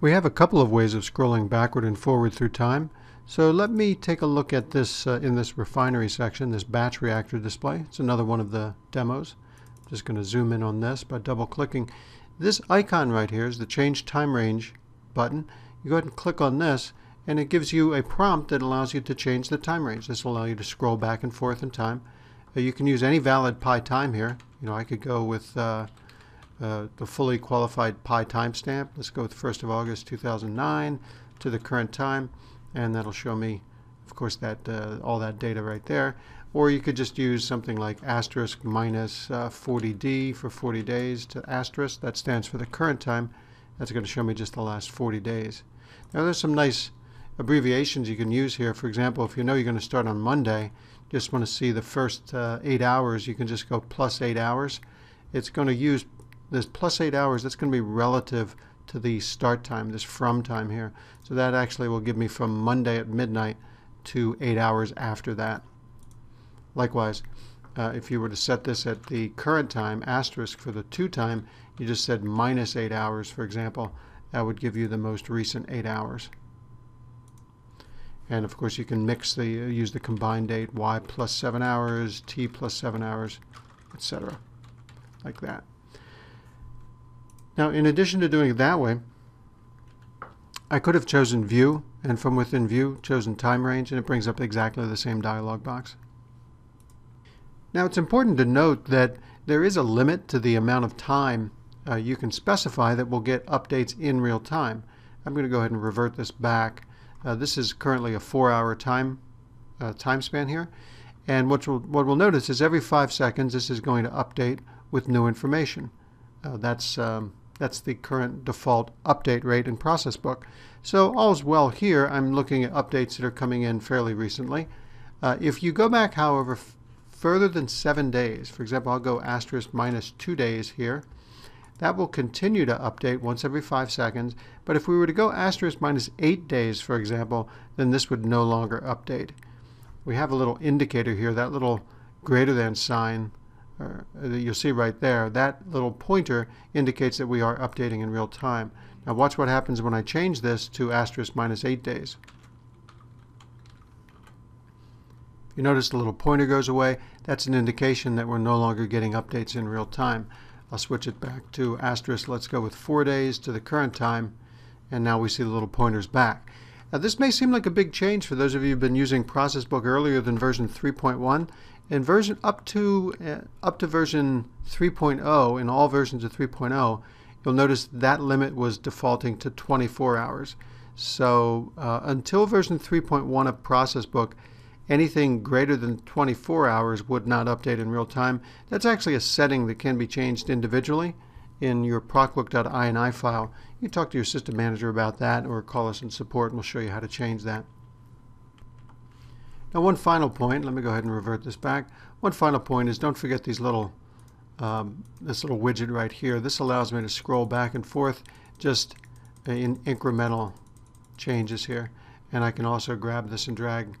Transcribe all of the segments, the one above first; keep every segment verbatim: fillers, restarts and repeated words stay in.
We have a couple of ways of scrolling backward and forward through time. So let me take a look at this uh, in this refinery section, this batch reactor display. It's another one of the demos. I'm just going to zoom in on this by double clicking. This icon right here is the Change Time Range button. You go ahead and click on this and it gives you a prompt that allows you to change the time range. This will allow you to scroll back and forth in time. Uh, you can use any valid Pi time here. You know, I could go with uh, uh, the fully qualified Pi timestamp. Let's go with first of August two thousand nine to the current time. And that'll show me, of course, that uh, all that data right there. Or you could just use something like asterisk minus uh, forty D for forty days to asterisk. That stands for the current time. That's going to show me just the last forty days. Now there's some nice abbreviations you can use here. For example, if you know you're going to start on Monday, just want to see the first uh, eight hours, you can just go plus eight hours. It's going to use this plus eight hours. That's going to be relative to the start time, this from time here. So that actually will give me from Monday at midnight to eight hours after that. Likewise, uh, if you were to set this at the current time, asterisk for the to time, you just said minus eight hours, for example, that would give you the most recent eight hours. And of course you can mix the, uh, use the combined date, Y plus seven hours, T plus seven hours, et cetera, like that. Now, in addition to doing it that way, I could have chosen View, and from within View, chosen Time Range, and it brings up exactly the same dialog box. Now, it's important to note that there is a limit to the amount of time uh, you can specify that will get updates in real time. I'm going to go ahead and revert this back. Uh, this is currently a four-hour time uh, time span here, and what we'll, what we'll notice is every five seconds, this is going to update with new information. Uh, that's um, That's the current default update rate in ProcessBook. So all's well here. I'm looking at updates that are coming in fairly recently. Uh, if you go back, however, further than seven days, for example, I'll go asterisk minus two days here. That will continue to update once every five seconds. But if we were to go asterisk minus eight days, for example, then this would no longer update. We have a little indicator here, that little greater than sign. Or you'll see right there, that little pointer indicates that we are updating in real time. Now watch what happens when I change this to asterisk minus eight days. You notice the little pointer goes away. That's an indication that we're no longer getting updates in real time. I'll switch it back to asterisk, let's go with four days to the current time, and now we see the little pointers back. Now this may seem like a big change for those of you who've been using ProcessBook earlier than version three point one. In version up to uh, up to version three point oh, in all versions of three point oh, you'll notice that limit was defaulting to twenty-four hours. So uh, until version three point one of ProcessBook, anything greater than twenty-four hours would not update in real time. That's actually a setting that can be changed individually in your ProcBook dot I N I file. You talk to your system manager about that or call us in support and we'll show you how to change that. Now one final point, let me go ahead and revert this back. One final point is don't forget these little, um, this little widget right here. This allows me to scroll back and forth just in incremental changes here. And I can also grab this and drag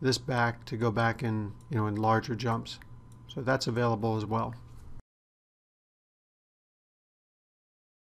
this back to go back in, you know, in larger jumps. So that's available as well.